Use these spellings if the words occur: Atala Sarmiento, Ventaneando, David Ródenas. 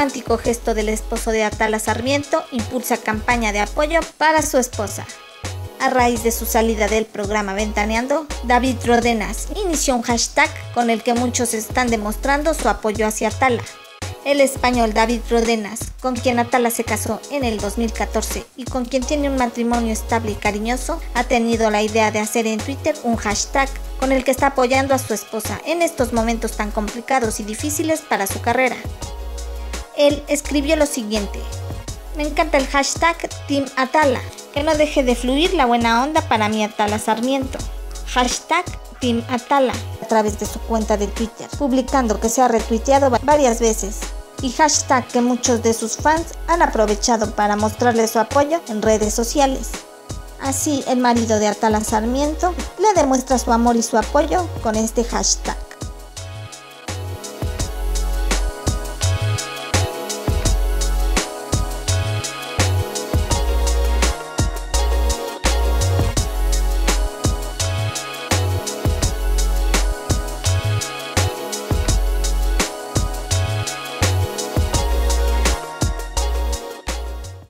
romántico gesto del esposo de Atala Sarmiento impulsa campaña de apoyo para su esposa. A raíz de su salida del programa Ventaneando, David Ródenas inició un hashtag con el que muchos están demostrando su apoyo hacia Atala. El español David Ródenas, con quien Atala se casó en el 2014 y con quien tiene un matrimonio estable y cariñoso, ha tenido la idea de hacer en Twitter un hashtag con el que está apoyando a su esposa en estos momentos tan complicados y difíciles para su carrera. Él escribió lo siguiente: "Me encanta el hashtag Team Atala. Que no deje de fluir la buena onda para mi Atala Sarmiento. Hashtag Team Atala", a través de su cuenta de Twitter, publicando que se ha retuiteado varias veces, y hashtag que muchos de sus fans han aprovechado para mostrarle su apoyo en redes sociales. Así, el marido de Atala Sarmiento le demuestra su amor y su apoyo con este hashtag.